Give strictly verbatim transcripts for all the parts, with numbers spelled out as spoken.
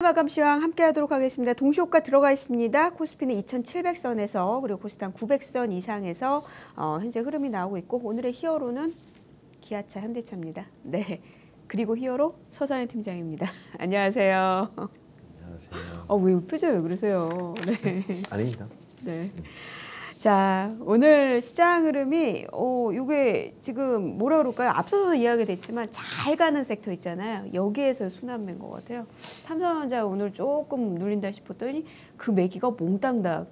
마감 시황 함께 하도록 하겠습니다. 동시효과 들어가 있습니다. 코스피는 이천칠백 선에서 그리고 코스닥 구백 선 이상에서 어, 현재 흐름이 나오고 있고, 오늘의 히어로는 기아차 현대차입니다. 네, 그리고 히어로 서상현 팀장입니다. 안녕하세요. 안녕하세요. 어, 왜 표정 왜 그러세요? 네. 아닙니다. 네. 자, 오늘 시장 흐름이 어, 요게 지금 뭐라 그럴까요? 앞서서 이야기 됐지만 잘 가는 섹터 있잖아요. 여기에서 순환매인 것 같아요. 삼성전자 오늘 조금 눌린다 싶었더니 그 매기가 몽땅 다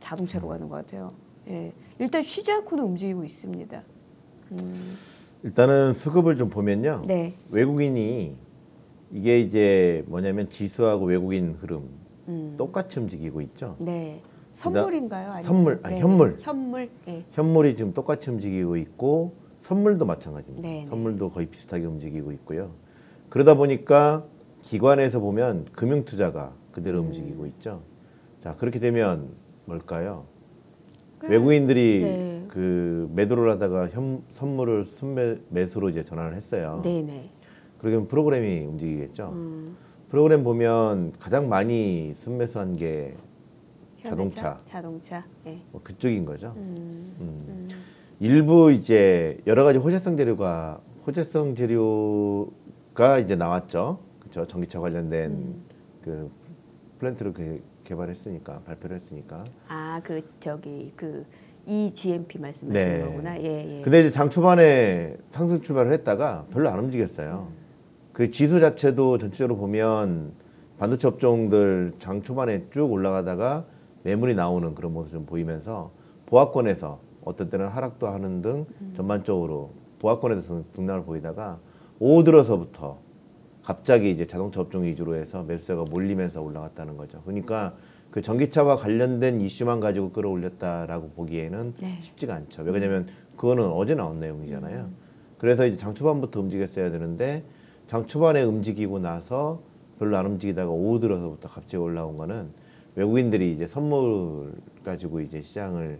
자동차로 가는 것 같아요. 예, 일단 쉬지 않고는 움직이고 있습니다. 음. 일단은 수급을 좀 보면요. 네. 외국인이 이게 이제 뭐냐면 지수하고 외국인 흐름 음. 똑같이 움직이고 있죠. 네. 선물인가요? 아니면? 선물, 아니, 네. 현물. 현물. 네. 현물이 지금 똑같이 움직이고 있고, 선물도 마찬가지입니다. 네네. 선물도 거의 비슷하게 움직이고 있고요. 그러다 보니까 기관에서 보면 금융 투자가 그대로 음. 움직이고 있죠. 자, 그렇게 되면 뭘까요? 그, 외국인들이 네. 그 매도를 하다가 현, 선물을 순매 매수로 이제 전환을 했어요. 네네. 그러면 프로그램이 움직이겠죠. 음. 프로그램 보면 가장 많이 순매수한 게 자동차, 자동차, 네. 뭐 그쪽인 거죠. 음, 음. 음. 일부 이제 여러 가지 호재성 재료가 호재성 재료가 이제 나왔죠. 그렇죠. 전기차 관련된 음. 그 플랜트를 그 개발했으니까 발표를 했으니까. 아, 그 저기 그 이지엠피 말씀하시는 네. 거구나. 예, 예. 근데 이제 장 초반에 상승 출발을 했다가 별로 안 움직였어요. 음. 그 지수 자체도 전체적으로 보면 반도체 업종들 장 초반에 쭉 올라가다가 매물이 나오는 그런 모습 좀 보이면서 보합권에서 어떤 때는 하락도 하는 등 음. 전반적으로 보합권에서 등락을 보이다가 오후 들어서부터 갑자기 이제 자동차 업종 위주로 해서 매수세가 몰리면서 올라갔다는 거죠. 그러니까 그 전기차와 관련된 이슈만 가지고 끌어올렸다라고 보기에는 네. 쉽지가 않죠. 왜냐하면 그거는 어제 나온 내용이잖아요. 음. 그래서 이제 장 초반부터 움직였어야 되는데 장 초반에 움직이고 나서 별로 안 움직이다가 오후 들어서부터 갑자기 올라온 거는 외국인들이 이제 선물 가지고 이제 시장을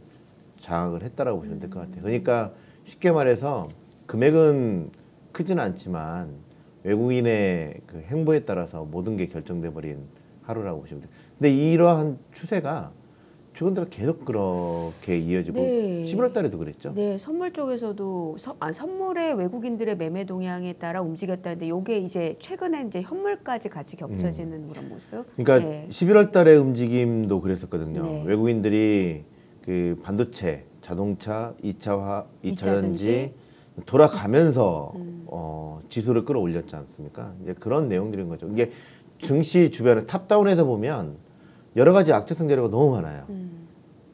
장악을 했다라고 보시면 될 것 같아요. 그러니까 쉽게 말해서 금액은 크지는 않지만 외국인의 그 행보에 따라서 모든 게 결정돼 버린 하루라고 보시면 돼요. 근데 이러한 추세가 최근 들어 계속 그렇게 이어지고 네. 십일월 달에도 그랬죠. 네, 선물 쪽에서도 서, 아, 선물의 외국인들의 매매 동향에 따라 움직였다는데 이게 이제 최근에 이제 현물까지 같이 겹쳐지는 음. 그런 모습. 그러니까 네. 십일월 달의 움직임도 그랬었거든요. 네. 외국인들이 그 반도체, 자동차, 이차화, 이차전지 돌아가면서 음. 어, 지수를 끌어올렸지 않습니까? 이제 그런 내용들인 거죠. 이게 증시 주변에 탑다운에서 보면 여러 가지 악재성 재료가 너무 많아요. 음.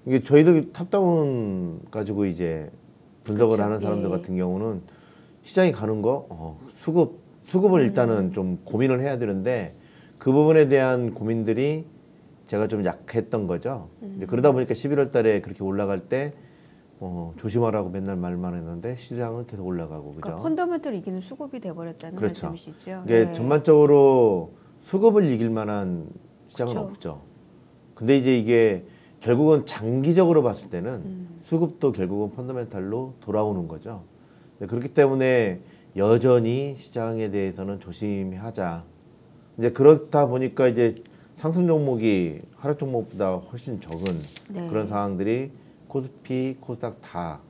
이게 저희들 탑다운 가지고 이제 분석을 그쵸? 하는 사람들 예. 같은 경우는 시장이 가는 거 어, 수급 수급을 음. 일단은 좀 고민을 해야 되는데 그 부분에 대한 고민들이 제가 좀 약했던 거죠. 음. 그러다 보니까 십일월 달에 그렇게 올라갈 때 어, 조심하라고 맨날 말만 했는데 시장은 계속 올라가고 그죠. 그러니까 펀더멘털 이기는 수급이 돼버렸다는 그렇죠. 말씀이시죠. 이게 네. 전반적으로 수급을 이길 만한 시장은 그쵸? 없죠. 근데 이제 이게 결국은 장기적으로 봤을 때는 음. 수급도 결국은 펀더멘탈로 돌아오는 거죠. 그렇기 때문에 여전히 시장에 대해서는 조심하자. 이제 그렇다 보니까 이제 상승 종목이 하락 종목보다 훨씬 적은 네. 그런 상황들이 코스피, 코스닥 다.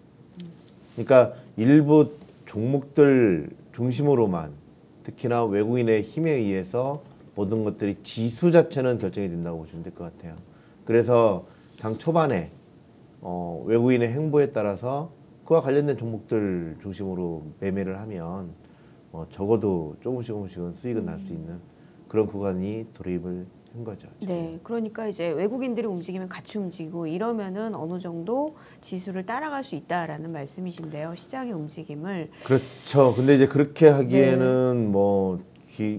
그러니까 일부 종목들 중심으로만 특히나 외국인의 힘에 의해서 모든 것들이 지수 자체는 결정이 된다고 보시면 될 것 같아요. 그래서 장 초반에 어, 외국인의 행보에 따라서 그와 관련된 종목들 중심으로 매매를 하면 어, 적어도 조금씩 조금씩은 수익은 음. 날 수 있는 그런 구간이 돌입을 한 거죠. 지금. 네, 그러니까 이제 외국인들이 움직이면 같이 움직이고 이러면은 어느 정도 지수를 따라갈 수 있다라는 말씀이신데요. 시장의 움직임을 그렇죠. 근데 이제 그렇게 하기에는 네. 뭐.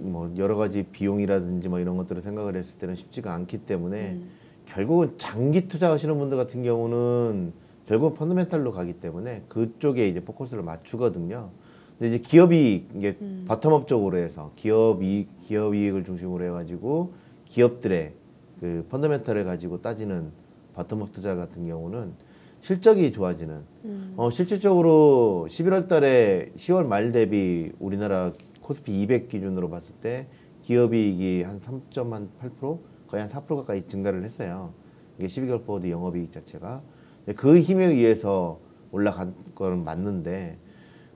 뭐 여러 가지 비용이라든지 뭐 이런 것들을 생각을 했을 때는 쉽지가 않기 때문에 음. 결국은 장기 투자하시는 분들 같은 경우는 결국 펀더멘탈로 가기 때문에 그쪽에 이제 포커스를 맞추거든요. 근데 이제 기업이 이게 음. 바텀업 쪽으로 해서 기업이 기업 이익을 중심으로 해가지고 기업들의 그 펀더멘탈을 가지고 따지는 바텀업 투자 같은 경우는 실적이 좋아지는. 음. 어, 실질적으로 십일월 달에 시월 말 대비 우리나라 코스피 이백 기준으로 봤을 때 기업이익이 한 삼 점 팔 퍼센트 거의 한 사 퍼센트 가까이 증가를 했어요. 이게 십이 개월 포워드 영업이익 자체가 그 힘에 의해서 올라간 건 맞는데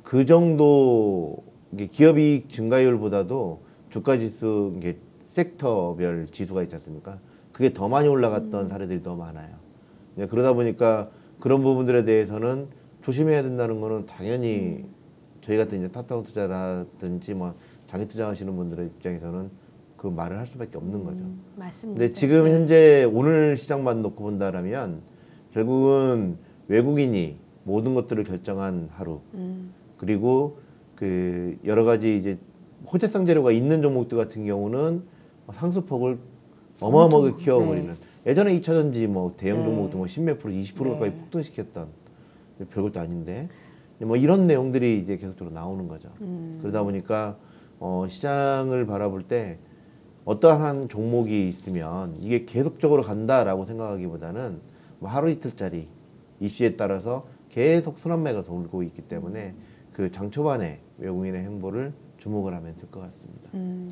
그 정도 기업이익 증가율보다도 주가지수 이게 섹터별 지수가 있지 않습니까? 그게 더 많이 올라갔던 음. 사례들이 더 많아요. 그러다 보니까 그런 부분들에 대해서는 조심해야 된다는 거는 당연히 음. 저희 같은 이제 탑다운 투자라든지 뭐 장기 투자하시는 분들의 입장에서는 그 말을 할 수밖에 없는 음, 거죠. 맞습니다. 근데 지금 현재 오늘 시장만 놓고 본다라면 결국은 외국인이 모든 것들을 결정한 하루 음. 그리고 그 여러 가지 이제 호재성 재료가 있는 종목들 같은 경우는 상수폭을 어마어마하게 엄청, 키워버리는 네. 예전에 이차전지 뭐 대형 네. 종목도 뭐 십몇 프로, 이십 퍼센트 가까이 네. 폭등시켰던 별것도 아닌데 뭐 이런 내용들이 이제 계속적으로 나오는 거죠. 음. 그러다 보니까 어, 시장을 바라볼 때 어떠한 종목이 있으면 이게 계속적으로 간다라고 생각하기보다는 뭐 하루 이틀짜리 이슈에 따라서 계속 순환매가 돌고 있기 때문에 그 장 초반에 외국인의 행보를 주목을 하면 될 것 같습니다. 음,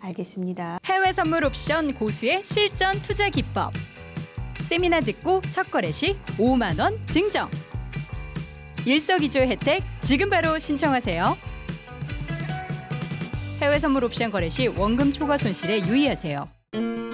알겠습니다. 해외 선물 옵션 고수의 실전 투자 기법. 세미나 듣고 첫 거래 시 오만 원 증정. 일석이조 혜택 지금 바로 신청하세요. 해외 선물 옵션 거래 시 원금 초과 손실에 유의하세요.